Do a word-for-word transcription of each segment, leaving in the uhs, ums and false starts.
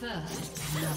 First blood.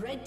Red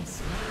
Yes.